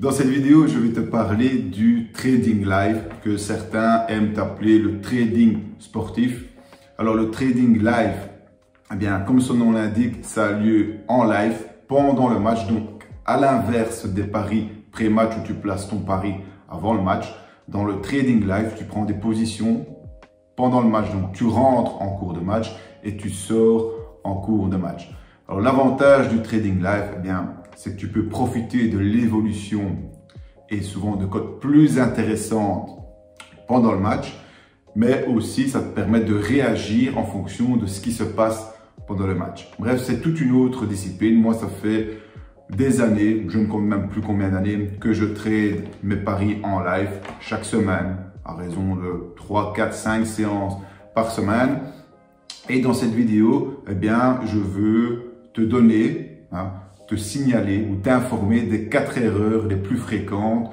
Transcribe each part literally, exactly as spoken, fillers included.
Dans cette vidéo, je vais te parler du trading live que certains aiment appeler le trading sportif. Alors le trading live, eh bien, comme son nom l'indique, ça a lieu en live pendant le match. Donc à l'inverse des paris pré-match où tu places ton pari avant le match, dans le trading live, tu prends des positions pendant le match. Donc tu rentres en cours de match et tu sors en cours de match. Alors l'avantage du trading live, eh bien, c'est que tu peux profiter de l'évolution et souvent de cotes plus intéressantes pendant le match, mais aussi ça te permet de réagir en fonction de ce qui se passe pendant le match. Bref, c'est toute une autre discipline. Moi, ça fait des années, je ne compte même plus combien d'années, que je trade mes paris en live chaque semaine, à raison de trois, quatre, cinq séances par semaine. Et dans cette vidéo, eh bien, je veux te donner, hein, te signaler ou t'informer des quatre erreurs les plus fréquentes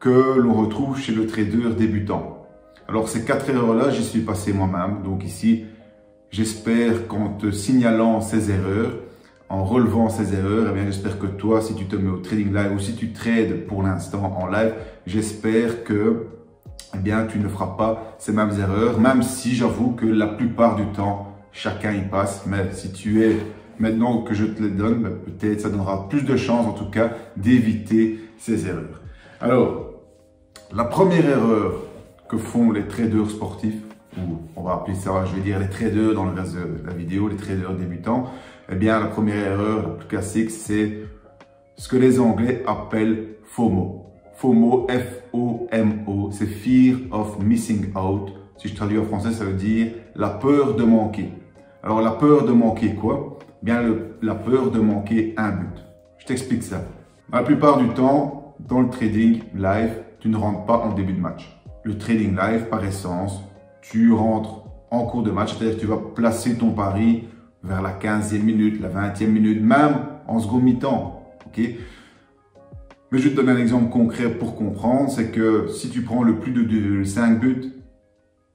que l'on retrouve chez le trader débutant. Alors ces quatre erreurs-là, j'y suis passé moi-même. Donc ici, j'espère qu'en te signalant ces erreurs, en relevant ces erreurs, eh bien j'espère que toi, si tu te mets au trading live ou si tu trades pour l'instant en live, j'espère que eh bien, tu ne feras pas ces mêmes erreurs, même si j'avoue que la plupart du temps, chacun y passe. Mais si tu es maintenant que je te les donne, ben peut-être ça donnera plus de chances en tout cas d'éviter ces erreurs. Alors, la première erreur que font les traders sportifs, ou on va appeler ça, je vais dire les traders dans le reste de la vidéo, les traders débutants, eh bien la première erreur, la plus classique, c'est ce que les Anglais appellent FOMO. FOMO, F O M O, c'est Fear of Missing Out. Si je traduis en français, ça veut dire la peur de manquer. Alors la peur de manquer quoi? Bien, le, la peur de manquer un but. Je t'explique ça. La plupart du temps, dans le trading live, tu ne rentres pas en début de match. Le trading live, par essence, tu rentres en cours de match, c'est-à-dire que tu vas placer ton pari vers la quinzième minute, la vingtième minute, même en second mi-temps. Okay? Mais je vais te donner un exemple concret pour comprendre, c'est que si tu prends le plus de deux virgule cinq buts,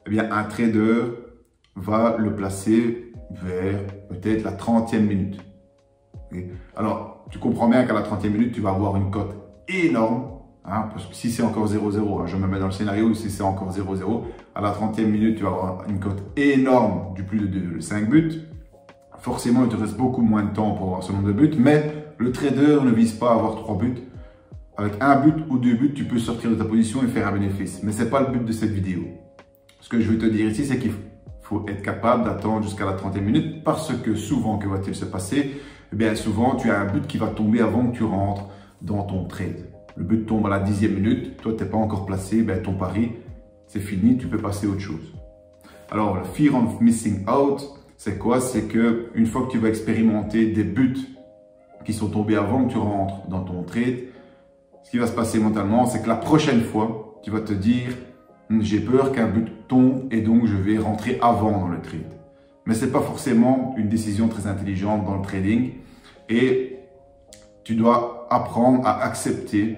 eh bien, un trader va le placer vers peut-être la trentième minute. Okay. Alors, tu comprends bien qu'à la trentième minute, tu vas avoir une cote énorme, hein, parce que si c'est encore zéro zéro, hein, je me mets dans le scénario où si c'est encore zéro zéro, à la trentième minute, tu vas avoir une cote énorme du plus de, de, de cinq buts. Forcément, il te reste beaucoup moins de temps pour avoir ce nombre de buts, mais le trader ne vise pas à avoir trois buts. Avec un but ou deux buts, tu peux sortir de ta position et faire un bénéfice. Mais ce n'est pas le but de cette vidéo. Ce que je veux te dire ici, c'est qu'il faut faut être capable d'attendre jusqu'à la trentième minute parce que souvent, que va-t-il se passer? Eh bien, souvent, tu as un but qui va tomber avant que tu rentres dans ton trade. Le but tombe à la dixième minute, toi, tu n'es pas encore placé, ben, ton pari, c'est fini, tu peux passer à autre chose. Alors, le fear of missing out, c'est quoi? C'est qu'une fois que tu vas expérimenter des buts qui sont tombés avant que tu rentres dans ton trade, ce qui va se passer mentalement, c'est que la prochaine fois, tu vas te dire « j'ai peur qu'un but tombe et donc je vais rentrer avant dans le trade ». Mais ce n'est pas forcément une décision très intelligente dans le trading et tu dois apprendre à accepter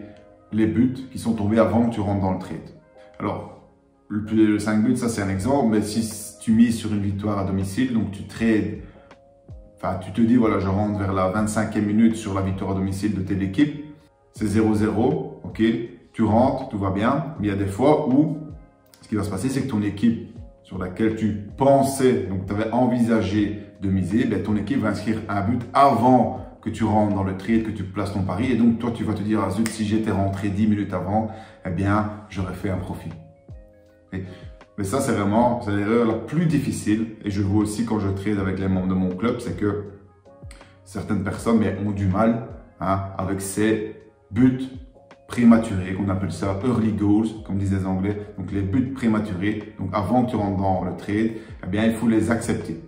les buts qui sont tombés avant que tu rentres dans le trade. Alors, le plus de cinq buts, ça c'est un exemple, mais si tu mises sur une victoire à domicile, donc tu trades, enfin tu te dis « voilà, je rentre vers la vingt-cinquième minute sur la victoire à domicile de telle équipe, c'est zéro zéro, ok, tu rentres, tout va bien, mais il y a des fois où ce qui va se passer, c'est que ton équipe sur laquelle tu pensais, donc tu avais envisagé de miser, ben ton équipe va inscrire un but avant que tu rentres dans le trade, que tu places ton pari. Et donc, toi, tu vas te dire, ah zut, si j'étais rentré dix minutes avant, eh bien, j'aurais fait un profit. Et, mais ça, c'est vraiment l'erreur la plus difficile. Et je vois aussi quand je trade avec les membres de mon club, c'est que certaines personnes mais, ont du mal hein, avec ces buts prématurés, qu'on appelle ça early goals, comme disent les Anglais, donc les buts prématurés, donc avant que tu rentres dans le trade, eh bien il faut les accepter.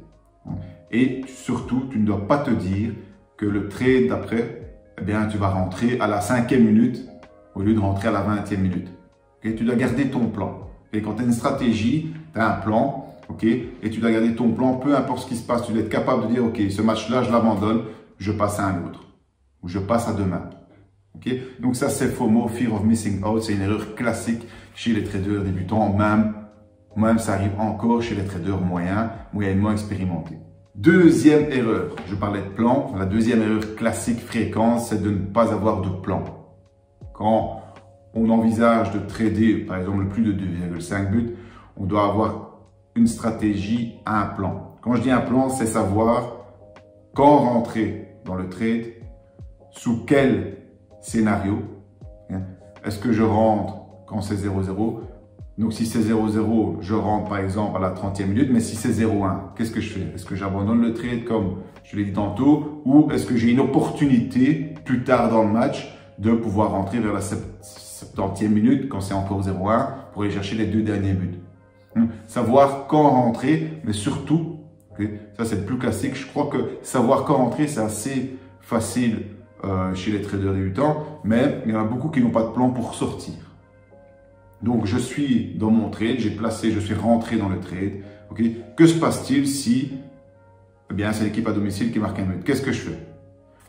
Et surtout, tu ne dois pas te dire que le trade d'après, eh bien tu vas rentrer à la cinquième minute au lieu de rentrer à la vingtième minute. Okay? Tu dois garder ton plan. Et quand tu as une stratégie, tu as un plan, okay? Et tu dois garder ton plan, peu importe ce qui se passe, tu dois être capable de dire, ok, ce match-là, je l'abandonne, je passe à un autre, ou je passe à demain. Okay? Donc ça c'est FOMO, Fear of Missing Out, c'est une erreur classique chez les traders débutants, même, même ça arrive encore chez les traders moyens, moyennement expérimentés. Deuxième erreur, je parlais de plan, la deuxième erreur classique fréquente, c'est de ne pas avoir de plan. Quand on envisage de trader, par exemple, plus de deux virgule cinq buts, on doit avoir une stratégie à un plan. Quand je dis un plan, c'est savoir quand rentrer dans le trade, sous quel scénario. Est-ce que je rentre quand c'est zéro zéro? Donc, si c'est zéro zéro, je rentre par exemple à la trentième minute, mais si c'est zéro un, qu'est-ce que je fais? Est-ce que j'abandonne le trade comme je l'ai dit tantôt, ou est-ce que j'ai une opportunité plus tard dans le match de pouvoir rentrer vers la septième minute quand c'est encore zéro un pour aller chercher les deux derniers buts? Savoir quand rentrer, mais surtout, okay, ça c'est plus classique, je crois que savoir quand rentrer c'est assez facile euh, chez les traders débutants, mais il y en a beaucoup qui n'ont pas de plan pour sortir. Donc je suis dans mon trade, j'ai placé, je suis rentré dans le trade. Okay. Que se passe-t-il si eh bien, c'est l'équipe à domicile qui marque un but? Qu'est-ce que je fais?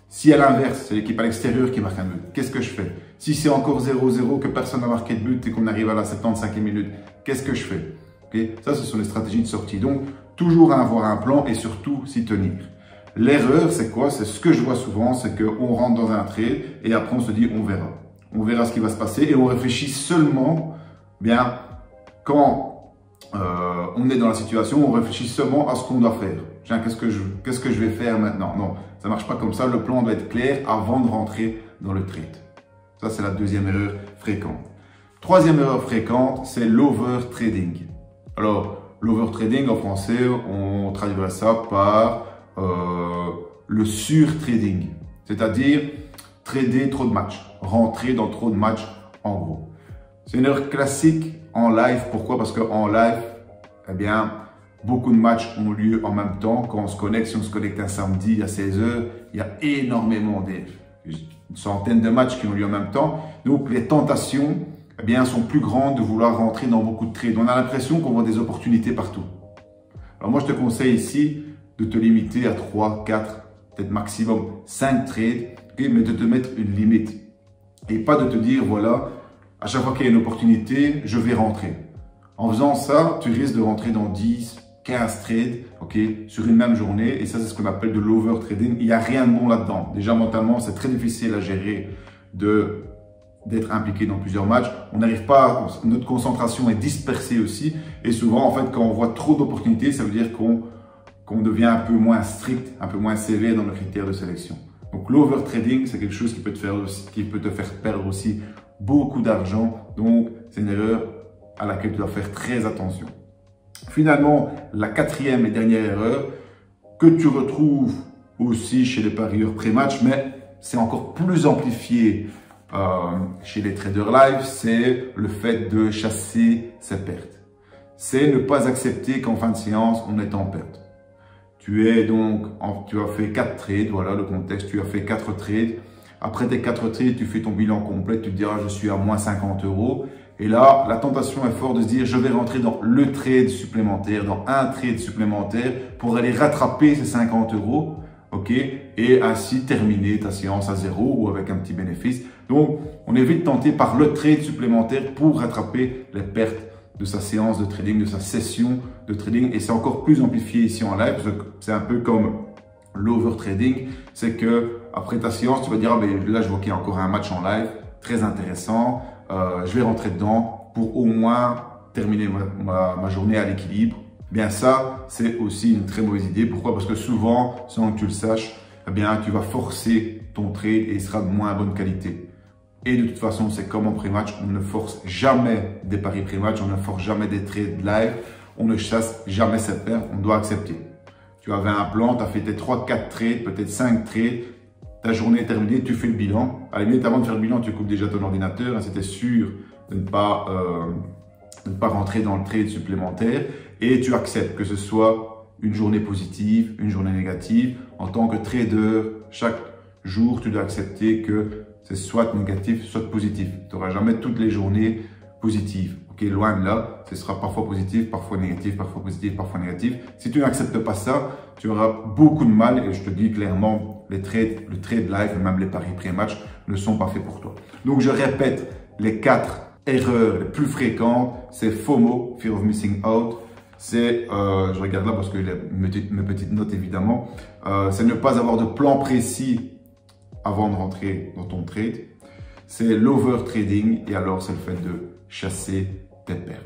Si à l'inverse, c'est l'équipe à l'extérieur qui marque un but, qu'est-ce que je fais? Si c'est encore zéro zéro, que personne n'a marqué de but et qu'on arrive à la septante-cinquième minute, qu'est-ce que je fais? Okay. Ça, ce sont les stratégies de sortie. Donc, toujours avoir un plan et surtout s'y tenir. L'erreur, c'est quoi? C'est ce que je vois souvent, c'est qu'on rentre dans un trade et après on se dit on verra. On verra ce qui va se passer et on réfléchit seulement bien, quand euh, on est dans la situation, on réfléchit seulement à ce qu'on doit faire. Tiens, qu'est-ce que je, qu'est-ce que je vais faire maintenant? Non, ça ne marche pas comme ça. Le plan doit être clair avant de rentrer dans le trade. Ça, c'est la deuxième erreur fréquente. Troisième erreur fréquente, c'est l'over-trading. Alors, l'over-trading, en français, on traduirait ça par euh, le sur-trading. C'est-à-dire, trader trop de matchs, rentrer dans trop de matchs, en gros. C'est une heure classique en live. Pourquoi? Parce qu'en live, eh bien, beaucoup de matchs ont lieu en même temps. Quand on se connecte, si on se connecte un samedi à seize heures, il y a énormément d'erreurs. Une centaine de matchs qui ont lieu en même temps. Donc, les tentations eh bien, sont plus grandes de vouloir rentrer dans beaucoup de trades. On a l'impression qu'on voit des opportunités partout. Alors, moi, je te conseille ici de te limiter à trois, quatre, peut-être maximum cinq trades, okay, mais de te mettre une limite. Et pas de te dire, voilà, à chaque fois qu'il y a une opportunité, je vais rentrer. En faisant ça, tu risques de rentrer dans dix, quinze trades okay, sur une même journée. Et ça, c'est ce qu'on appelle de l'over-trading. Il n'y a rien de bon là-dedans. Déjà, mentalement, c'est très difficile à gérer de d'être impliqué dans plusieurs matchs. On n'arrive pas, notre concentration est dispersée aussi. Et souvent, en fait, quand on voit trop d'opportunités, ça veut dire qu'on qu'on devient un peu moins strict, un peu moins sévère dans nos critères de sélection. Donc, l'over-trading, c'est quelque chose qui peut te faire, qui peut te faire perdre aussi beaucoup d'argent, donc c'est une erreur à laquelle tu dois faire très attention. Finalement, la quatrième et dernière erreur que tu retrouves aussi chez les parieurs pré-match, mais c'est encore plus amplifié euh, chez les traders live, c'est le fait de chasser ses pertes. C'est ne pas accepter qu'en fin de séance, on est en perte. Tu es donc, en, tu as fait quatre trades, voilà le contexte, tu as fait quatre trades. Après tes quatre trades, tu fais ton bilan complet, tu te diras je suis à moins cinquante euros. Et là, la tentation est forte de se dire je vais rentrer dans le trade supplémentaire, dans un trade supplémentaire pour aller rattraper ces cinquante euros. Ok, et ainsi terminer ta séance à zéro ou avec un petit bénéfice. Donc, on est vite tenté par le trade supplémentaire pour rattraper les pertes de sa séance de trading, de sa session de trading. Et c'est encore plus amplifié ici en live. C'est un peu comme l'over-trading, c'est que après ta séance, tu vas dire, ah ben là, je vois qu'il y a encore un match en live, très intéressant, euh, je vais rentrer dedans pour au moins terminer ma, ma, ma journée à l'équilibre. Bien ça, c'est aussi une très mauvaise idée. Pourquoi? Parce que souvent, sans que tu le saches, eh bien, tu vas forcer ton trade et il sera de moins bonne qualité. Et de toute façon, c'est comme en pré-match, on ne force jamais des paris pré-match, on ne force jamais des trades live, on ne chasse jamais cette paire, on doit accepter. Tu avais un plan, tu as fait tes trois quatre trades, peut-être cinq trades, ta journée est terminée, tu fais le bilan. À la limite, avant de faire le bilan, tu coupes déjà ton ordinateur. Hein, c'était sûr de ne, pas, euh, de ne pas rentrer dans le trade supplémentaire. Et tu acceptes que ce soit une journée positive, une journée négative. En tant que trader, chaque jour, tu dois accepter que c'est soit négatif, soit positif. Tu n'auras jamais toutes les journées positives. Okay, loin de là, ce sera parfois positif, parfois négatif, parfois positif, parfois négatif. Si tu n'acceptes pas ça, tu auras beaucoup de mal. Et je te dis clairement, les trades, le trade live et même les paris pré-match ne sont pas faits pour toi. Donc, je répète, les quatre erreurs les plus fréquentes, c'est FOMO, Fear of Missing Out. C'est, euh, je regarde là parce que j'ai mes petites notes évidemment. Euh, c'est ne pas avoir de plan précis avant de rentrer dans ton trade. c'est l'over trading et alors c'est le fait de chasser tes pertes.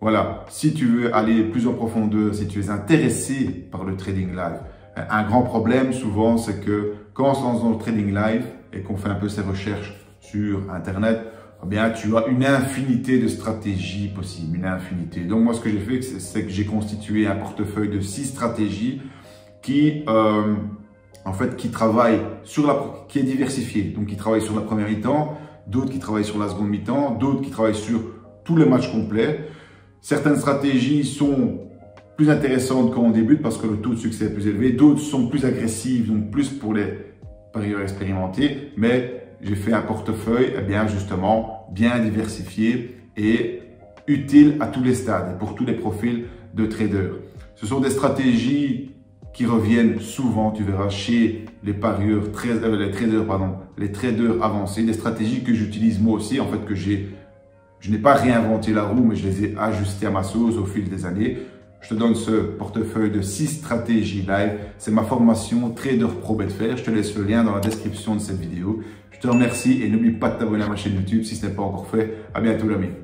Voilà, si tu veux aller plus en profondeur, si tu es intéressé par le trading live, un grand problème souvent c'est que quand on se lance dans le trading live et qu'on fait un peu ses recherches sur internet, eh bien tu as une infinité de stratégies possibles, une infinité. Donc moi ce que j'ai fait c'est que j'ai constitué un portefeuille de six stratégies qui euh, en fait qui travaille sur la qui est diversifié. Donc qui travaille sur la première mi-temps, d'autres qui travaillent sur la seconde mi-temps, d'autres qui travaillent sur tous les matchs complets. Certaines stratégies sont plus intéressantes quand on débute parce que le taux de succès est plus élevé. D'autres sont plus agressives, donc plus pour les parieurs expérimentés. Mais j'ai fait un portefeuille, eh bien justement, bien diversifié et utile à tous les stades et pour tous les profils de traders. Ce sont des stratégies qui reviennent souvent, tu verras, chez les parieurs, tra euh, les traders, pardon, les traders avancés, des stratégies que j'utilise moi aussi, en fait, que j'ai Je n'ai pas réinventé la roue, mais je les ai ajustés à ma sauce au fil des années. Je te donne ce portefeuille de six stratégies live. C'est ma formation Trader Pro Betfair. Je te laisse le lien dans la description de cette vidéo. Je te remercie et n'oublie pas de t'abonner à ma chaîne YouTube si ce n'est pas encore fait. À bientôt l'ami.